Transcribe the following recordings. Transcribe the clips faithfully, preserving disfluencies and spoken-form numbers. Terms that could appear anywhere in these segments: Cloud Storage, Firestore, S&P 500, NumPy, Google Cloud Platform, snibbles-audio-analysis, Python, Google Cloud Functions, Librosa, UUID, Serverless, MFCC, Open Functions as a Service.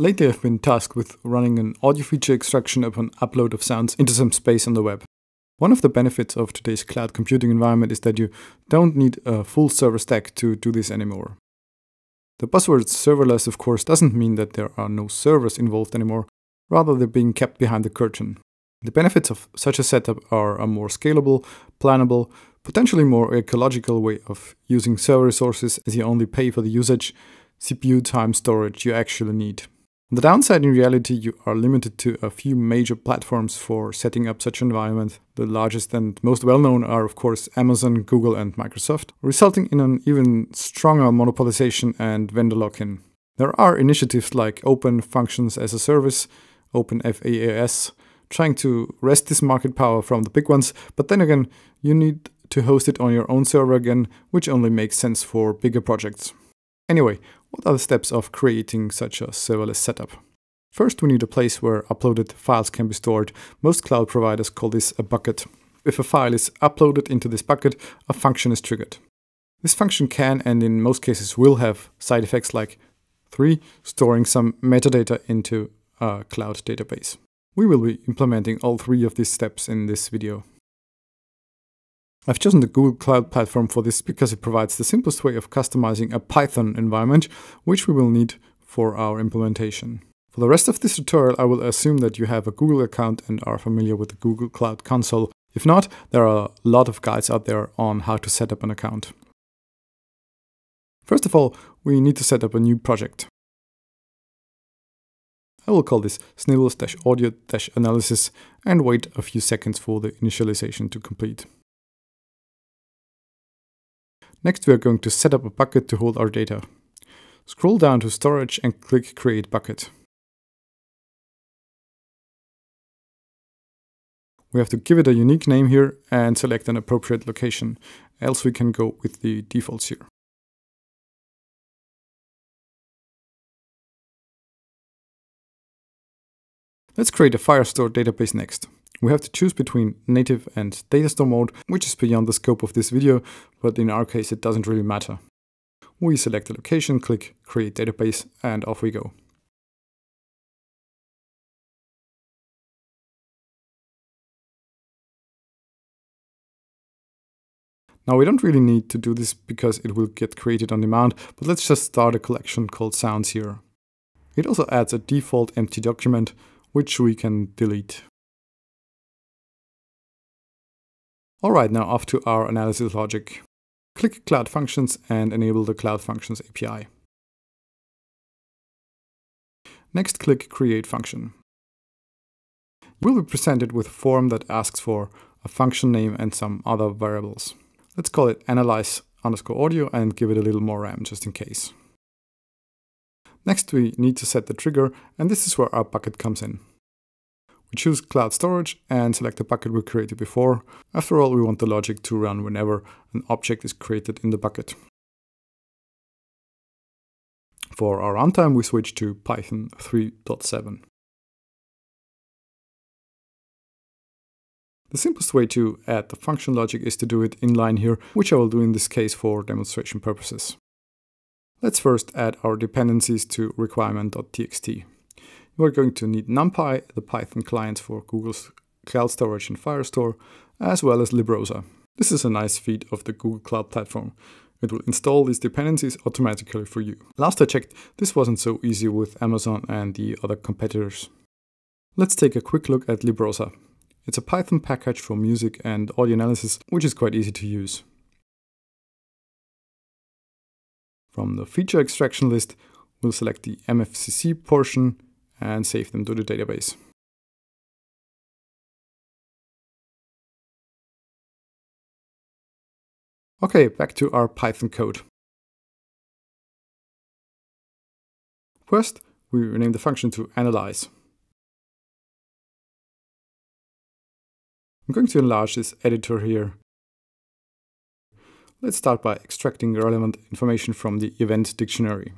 Lately, I've been tasked with running an audio feature extraction upon upload of sounds into some space on the web. One of the benefits of today's cloud computing environment is that you don't need a full server stack to do this anymore. The buzzword serverless, of course, doesn't mean that there are no servers involved anymore, rather they're being kept behind the curtain. The benefits of such a setup are a more scalable, plannable, potentially more ecological way of using server resources, as you only pay for the usage, C P U time, storage you actually need. On the downside, in reality, you are limited to a few major platforms for setting up such an environment. The largest and most well-known are, of course, Amazon, Google and Microsoft, resulting in an even stronger monopolization and vendor lock-in. There are initiatives like Open Functions as a Service, Open F A A S, trying to wrest this market power from the big ones, but then again, you need to host it on your own server again, which only makes sense for bigger projects. Anyway, what are the steps of creating such a serverless setup? First, we need a place where uploaded files can be stored. Most cloud providers call this a bucket. If a file is uploaded into this bucket, a function is triggered. This function can, and in most cases will, have side effects like three, storing some metadata into a cloud database. We will be implementing all three of these steps in this video. I've chosen the Google Cloud Platform for this because it provides the simplest way of customizing a Python environment, which we will need for our implementation. For the rest of this tutorial, I will assume that you have a Google account and are familiar with the Google Cloud Console. If not, there are a lot of guides out there on how to set up an account. First of all, we need to set up a new project. I will call this snibbles-audio-analysis and wait a few seconds for the initialization to complete. Next, we are going to set up a bucket to hold our data. Scroll down to Storage and click Create Bucket. We have to give it a unique name here and select an appropriate location, else we can go with the defaults here. Let's create a Firestore database next. We have to choose between native and datastore mode, which is beyond the scope of this video, but in our case it doesn't really matter. We select a location, click Create Database, and off we go. Now we don't really need to do this because it will get created on demand, but let's just start a collection called Sounds here. It also adds a default empty document, which we can delete. Alright, now off to our analysis logic. Click Cloud Functions and enable the Cloud Functions A P I. Next, click Create Function. You will be presented with a form that asks for a function name and some other variables. Let's call it analyze underscore audio and give it a little more RAM just in case. Next, we need to set the trigger, and this is where our bucket comes in. We choose Cloud Storage and select the bucket we created before. After all, we want the logic to run whenever an object is created in the bucket. For our runtime, we switch to Python three point seven. The simplest way to add the function logic is to do it inline here, which I will do in this case for demonstration purposes. Let's first add our dependencies to requirement.txt. We're going to need NumPy, the Python clients for Google's Cloud Storage and Firestore, as well as Librosa. This is a nice feat of the Google Cloud Platform. It will install these dependencies automatically for you. Last I checked, this wasn't so easy with Amazon and the other competitors. Let's take a quick look at Librosa. It's a Python package for music and audio analysis, which is quite easy to use. From the feature extraction list, we'll select the M F C C portion and save them to the database. Okay, back to our Python code. First, we rename the function to analyze. I'm going to enlarge this editor here. Let's start by extracting relevant information from the event dictionary.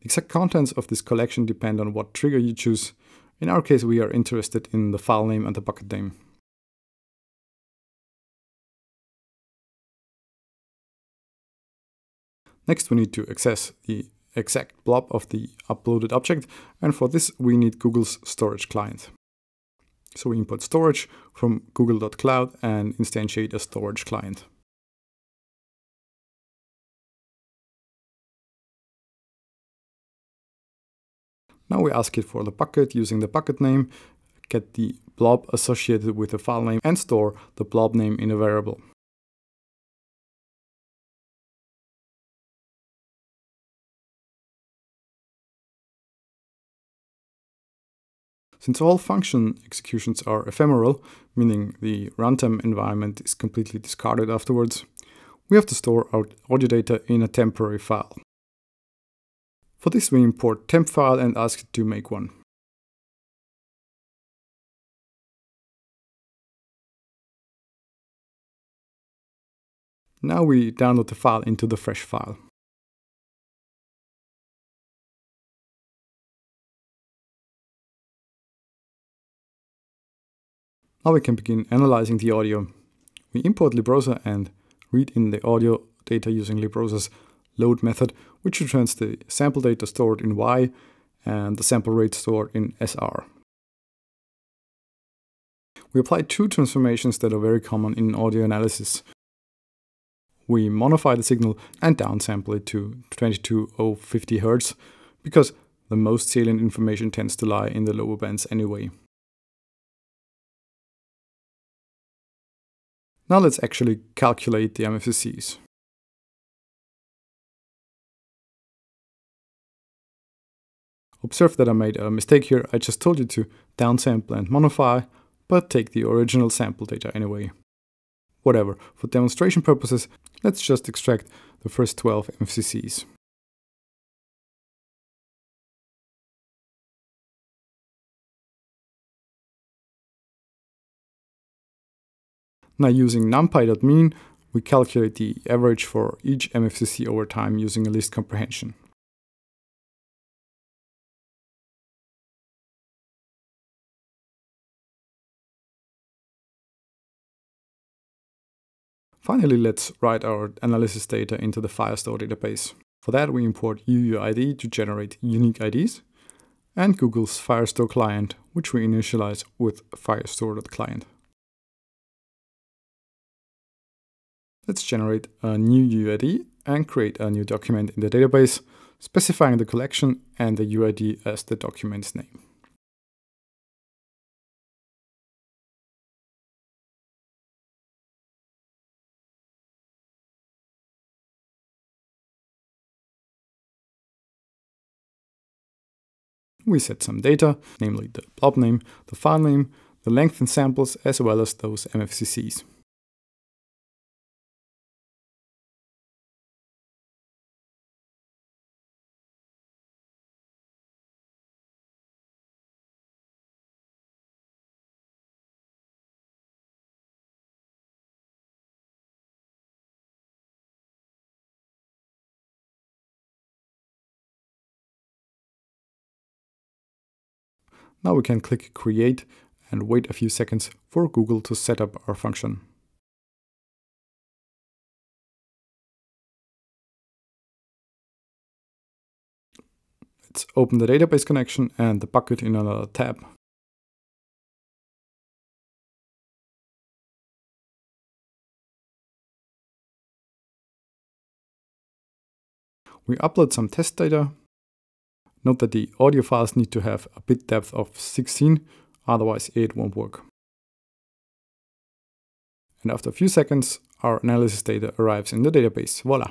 The exact contents of this collection depend on what trigger you choose. In our case, we are interested in the file name and the bucket name. Next, we need to access the exact blob of the uploaded object, and for this we need Google's storage client. So we import storage from google dot cloud and instantiate a storage client. Now we ask it for the bucket using the bucket name, get the blob associated with the file name, and store the blob name in a variable. Since all function executions are ephemeral, meaning the runtime environment is completely discarded afterwards, we have to store our audio data in a temporary file. For this we import temp file and ask it to make one. Now we download the file into the fresh file. Now we can begin analyzing the audio. We import Librosa and read in the audio data using Librosa's load method, which returns the sample data stored in Y and the sample rate stored in S R. We apply two transformations that are very common in audio analysis. We modify the signal and downsample it to twenty-two thousand fifty hertz, because the most salient information tends to lie in the lower bands anyway. Now let's actually calculate the M F C Cs. Observe that I made a mistake here. I just told you to downsample and modify, but take the original sample data anyway. Whatever, for demonstration purposes, let's just extract the first twelve M F C Cs. Now using numpy.mean, we calculate the average for each M F C C over time using a list comprehension. Finally, let's write our analysis data into the Firestore database. For that, we import U U I D to generate unique I Ds, and Google's Firestore client, which we initialize with firestore.client. Let's generate a new U U I D and create a new document in the database, specifying the collection and the U U I D as the document's name. We set some data, namely the blob name, the file name, the length and samples, as well as those M F C Cs. Now we can click Create and wait a few seconds for Google to set up our function. Let's open the database connection and the bucket in another tab. We upload some test data. Note that the audio files need to have a bit depth of sixteen, otherwise it won't work. And after a few seconds, our analysis data arrives in the database. Voila!